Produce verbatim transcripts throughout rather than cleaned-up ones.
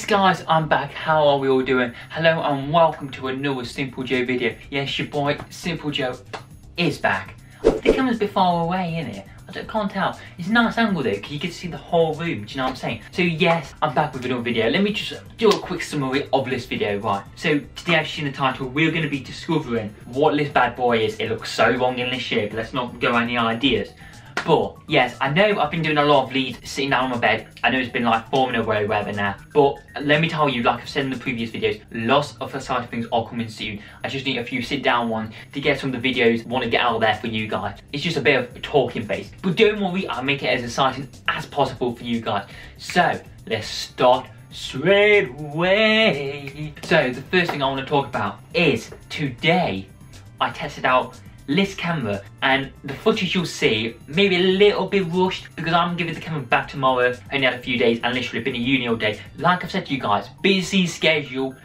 Yes guys, I'm back. How are we all doing? Hello and welcome to another Simple Joe video. Yes, your boy Simple Joe is back. The camera's a bit far away, isn't it? I can't tell. It's a nice angle though, because you can see the whole room, do you know what I'm saying? So yes, I'm back with another video. Let me just do a quick summary of this video, right? So today, as you see in the title, we're going to be discovering what this bad boy is. It looks so wrong in this shape, let's not go any ideas. But yes, I know I've been doing a lot of leads sitting down on my bed. I know it's been like forming a row wherever now. But let me tell you, like I've said in the previous videos, lots of the side of things are coming soon. I just need a few sit down ones to get some of the videos I want to get out there for you guys. It's just a bit of a talking phase. But don't worry, I'll make it as exciting as possible for you guys. So let's start straight away. So the first thing I want to talk about is today I tested out this camera, and the footage you'll see maybe a little bit rushed because I'm giving the camera back tomorrow. Only had a few days and literally been a uni all day. Like I've said to you guys, busy schedule,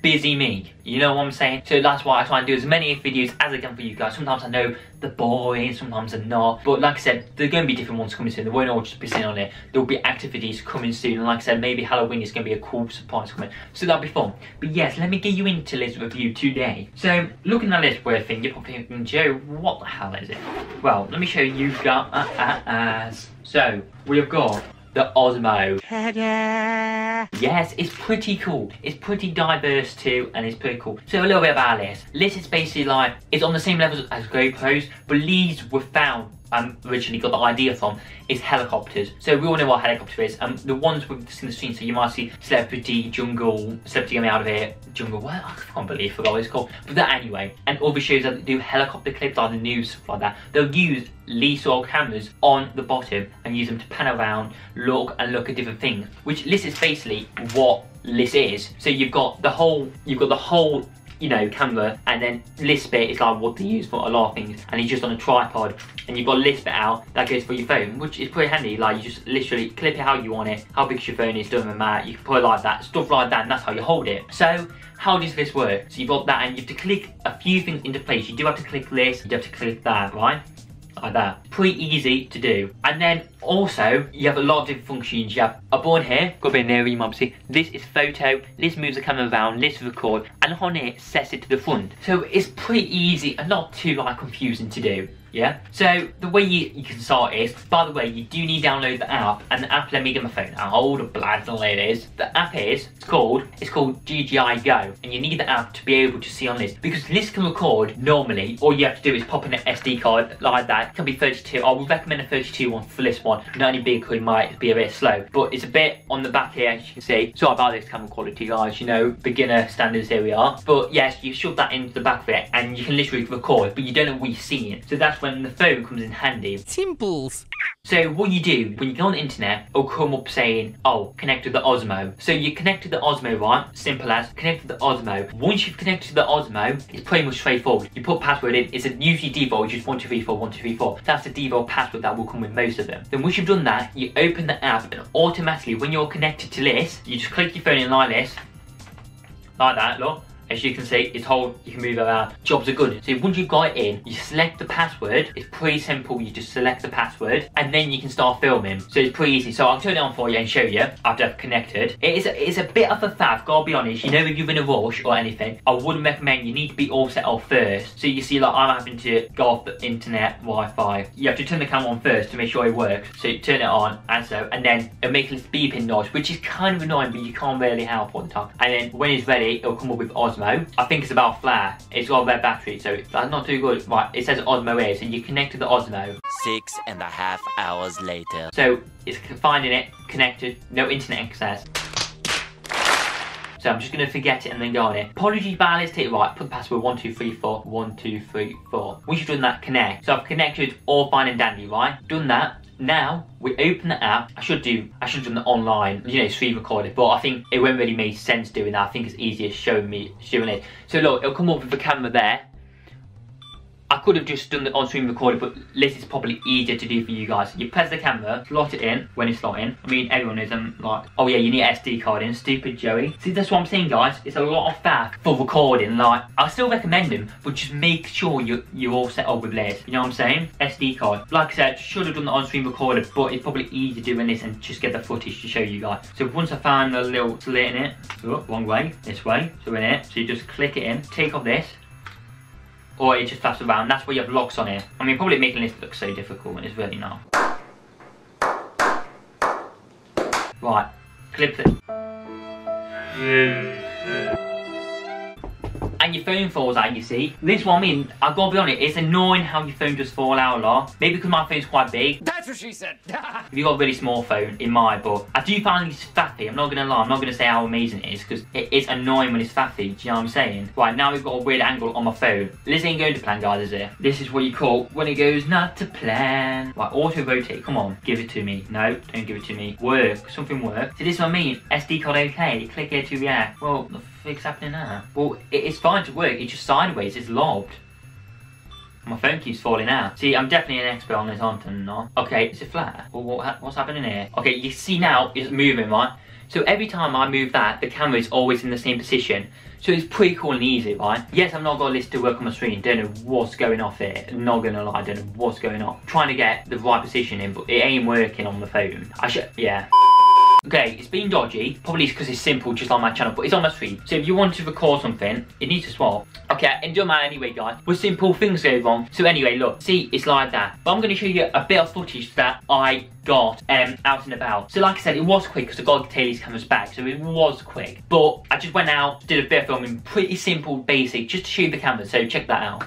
busy me, you know what I'm saying? So that's why I try and do as many videos as I can for you guys. Sometimes I know they're boring, sometimes they're not, but like I said, there are going to be different ones coming soon. They won't all just be sitting on it. There will be activities coming soon, and like I said, maybe Halloween is going to be a cool surprise coming, so that'll be fun. But yes, let me get you into this review today. So looking at this weird thing, you're probably thinking, Joe, what the hell is it? Well, let me show you guys. So we've got the Osmo. Ta-da. Yes, it's pretty cool. It's pretty diverse too, and it's pretty cool. So a little bit about this. This is basically like, it's on the same level as GoPros, but these were found, um, originally got the idea from, is helicopters. So we all know what a helicopter is, and um, the ones we've seen the scene, so you might see Celebrity, Jungle, Celebrity Get Me Out of Here, Jungle, what? I can't believe I forgot what it's called. But that anyway, and all the shows that do helicopter clips, like the news, stuff like that, they'll use these sort of cameras on the bottom and use them to pan around, look and look at different things, which this is basically what this is. So you've got the whole, you've got the whole, you know, camera, and then this bit is like what they use for a lot of things, and it's just on a tripod, and you've got this bit out that goes for your phone, which is pretty handy. Like, you just literally clip it how you want it, how big your phone is, doesn't matter, you can put it like that, stuff like that, and that's how you hold it. So how does this work? So you've got that, and you have to click a few things into place. You do have to click this, you do have to click that, right? Like that. Pretty easy to do. And then also, you have a lot of different functions. You have a button here, got a bit nearer you might see. This is photo, this moves the camera around, this record, and on it sets it to the front. So it's pretty easy and not too like confusing to do. Yeah? So the way you, you can start is, by the way, you do need to download the app, and the app, let me get my phone out, all the blads and ladies. The app is, it's called, it's called D J I Go, and you need the app to be able to see on this, because this can record normally. All you have to do is pop in an S D card like that. It can be thirty-two, I would recommend a thirty-two one for this one. Not any big, it might be a bit slow, but it's a bit on the back here, as you can see. Sorry about this camera quality guys, you know, beginner standards, here we are. But yes, you shove that into the back of it, and you can literally record, but you don't know what you're seeing. So that's when the phone comes in handy. Simples. So what you do, when you go on the internet, it'll come up saying, oh, connect to the Osmo. So you connect to the Osmo, right? Simple as, connect to the Osmo. Once you've connected to the Osmo, it's pretty much straightforward. You put password in, it's a usually default, just one two three four, one two three four. That's the default password that will come with most of them. Then once you've done that, you open the app, and automatically, when you're connected to this, you just click your phone in like this, like that, look. As you can see, it's whole, you can move around. Jobs are good. So once you've got it in, you select the password. It's pretty simple. You just select the password, and then you can start filming. So it's pretty easy. So I'll turn it on for you and show you after I've connected. It is a, it's a bit of a faff, gotta be honest. You know, if you're in a rush or anything, I wouldn't recommend. You need to be all set off first. So you see, like, I'm having to go off the internet, Wi-Fi. You have to turn the camera on first to make sure it works. So you turn it on, and so, and then it makes this beeping noise, which is kind of annoying, but you can't really help all the time. And then when it's ready, it'll come up with Osmo. I think it's about flare. It's got a red battery, so that's not too good. Right, it says Osmo here, so you connect to the Osmo. Six and a half hours later. So it's finding it, connected, no internet access. So I'm just going to forget it and then go on it. Apologies, balance, take it right. Put the password one two three four, one two three four. Once you've done that, connect. So I've connected, all fine and dandy, right? Done that. Now, we open the app. I should do, I should have done the online, you know, screen recorded, but I think it won't really make sense doing that. I think it's easier showing me, showing it. So look, it'll come up with the camera there. I could have just done the on-screen recording, but this is probably easier to do for you guys. You press the camera, slot it in when it's not in. I mean, everyone is um, like, oh yeah, you need an S D card in, stupid Joey. See, that's what I'm saying, guys. It's a lot of faff for recording. Like, I still recommend them, but just make sure you, you're all set up with layers. You know what I'm saying? S D card. Like I said, should have done the on-screen recording, but it's probably easier doing this and just get the footage to show you guys. So once I found the little slit in it, oh, wrong way, this way, so in it, so you just click it in, take off this, or it just flaps around. That's why you have locks on here. I mean, probably making this look so difficult, and it's really not. Right, clip it. And your phone falls out, you see. This one, I mean, I've got to be honest, it's annoying how your phone just fall out a lot. Maybe because my phone's quite big. That's what she said. If you've got a really small phone, in my book, I do find it's faffy. I'm not going to lie. I'm not going to say how amazing it is, because it is annoying when it's faffy. Do you know what I'm saying? Right, now we've got a weird angle on my phone. This ain't going to plan, guys, is it? This is what you call when it goes not to plan. Right, auto-rotate. Come on. Give it to me. No, don't give it to me. Work. Something work. See, this is what I mean. S D card okay. Click here to react. Well, the fig's happening now? Well, it's fine to work. It's just sideways. It's lobbed. My phone keeps falling out. See, I'm definitely an expert on this, aren't I? No. Okay, is it flat? Well, what, what's happening here? Okay, you see now it's moving, right? So every time I move that, the camera is always in the same position. So it's pretty cool and easy, right? Yes, I've not got a list to work on my screen. Don't know what's going off here. Not gonna lie, I don't know what's going on. Trying to get the right position in, but it ain't working on the phone. I should, yeah. Okay, it's been dodgy. Probably because it's simple, just on my channel, but it's on my screen. So if you want to record something, it needs to swap. Okay, and don't mind anyway, guys. With simple things go wrong. So anyway, look, see, it's like that. But I'm going to show you a bit of footage that I got um, out and about. So like I said, it was quick because I got to take these cameras back, so it was quick. But I just went out, did a bit of filming, pretty simple, basic, just to show you the camera. So check that out.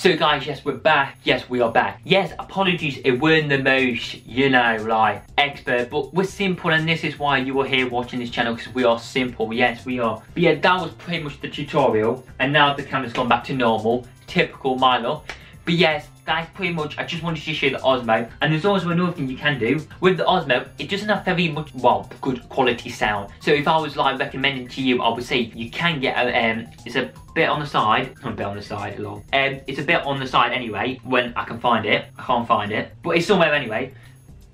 So guys, yes, we're back. Yes, we are back. Yes, apologies, it weren't the most, you know, like, expert, but we're simple, and this is why you are here watching this channel, because we are simple. Yes, we are. But yeah, that was pretty much the tutorial, and now the camera's gone back to normal. Typical Milo. But yes, that's pretty much, I just wanted to show you the Osmo. And there's also another thing you can do. With the Osmo, it doesn't have very much, well, good quality sound. So if I was, like, recommending to you, I would say you can get a, um, it's a, bit on the side, not a bit on the side, lol. Um, it's a bit on the side anyway, when I can find it. I can't find it, but it's somewhere anyway,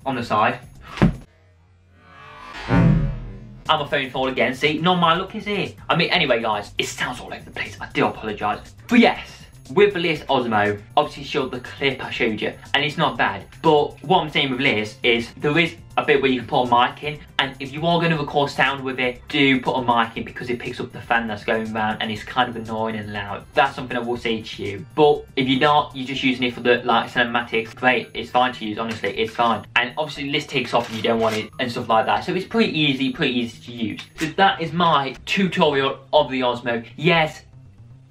on the side. And my phone fall again, see, not my luck is here. I mean, anyway guys, it sounds all over the place, I do apologise. But yes, with this Osmo, obviously showed the clip I showed you, and it's not bad. But what I'm saying with this is, there is a bit where you can put a mic in, and if you are going to record sound with it, do put a mic in, because it picks up the fan that's going around and it's kind of annoying and loud. That's something I will say to you. But if you're not, you're just using it for the like cinematics, great, it's fine to use, honestly, it's fine. And obviously this takes off and you don't want it and stuff like that. So it's pretty easy, pretty easy to use. So that is my tutorial of the Osmo. Yes,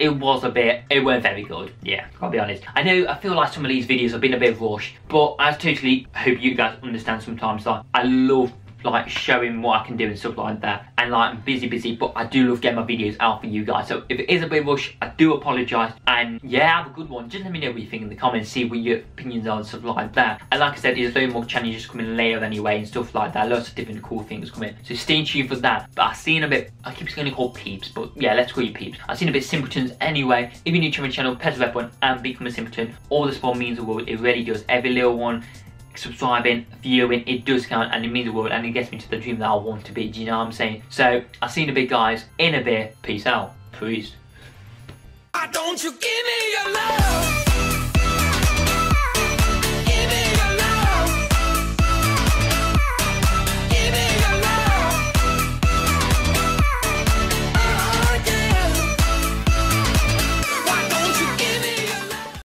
it was a bit, it weren't very good, yeah, I'll be honest. I know, I feel like some of these videos have been a bit rushed, but I totally hope you guys understand sometimes, like, I love, like, showing what I can do and stuff like that, and, like, I'm busy, busy, but I do love getting my videos out for you guys, so if it is a bit rushed, I do apologise, and, yeah, have a good one. Just let me know what you think in the comments, see what your opinions are and stuff like that, and like I said, there's no more challenges coming later anyway and stuff like that, lots of different cool things coming, so stay tuned for that. But I've seen a bit, I keep going to call peeps, but, yeah, let's call you peeps. I've seen a bit simpletons anyway. If you're new to my channel, press the red button and become a simpleton. All the support means the world, it really does. Every little one subscribing, viewing, it does count, and it means the world, and it gets me to the dream that I want to be. Do you know what I'm saying? So I've seen a bit, guys. In a bit. Peace out. Peace. Why don't you give me your love?